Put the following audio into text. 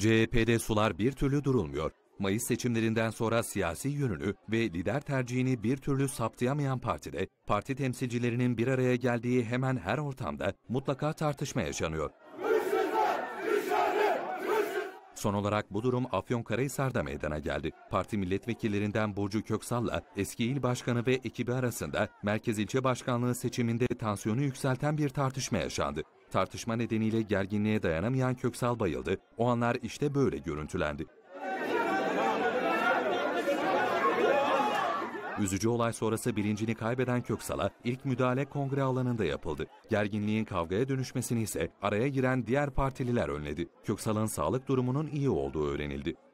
CHP'de sular bir türlü durulmuyor. Mayıs seçimlerinden sonra siyasi yönünü ve lider tercihini bir türlü saptayamayan partide, parti temsilcilerinin bir araya geldiği hemen her ortamda mutlaka tartışma yaşanıyor. Son olarak bu durum Afyonkarahisar'da meydana geldi. Parti milletvekillerinden Burcu Köksal'la eski il başkanı ve ekibi arasında merkez ilçe başkanlığı seçiminde tansiyonu yükselten bir tartışma yaşandı. Tartışma nedeniyle gerginliğe dayanamayan Köksal bayıldı. O anlar işte böyle görüntülendi. Üzücü olay sonrası bilincini kaybeden Köksal'a ilk müdahale kongre alanında yapıldı. Gerginliğin kavgaya dönüşmesini ise araya giren diğer partililer önledi. Köksal'ın sağlık durumunun iyi olduğu öğrenildi.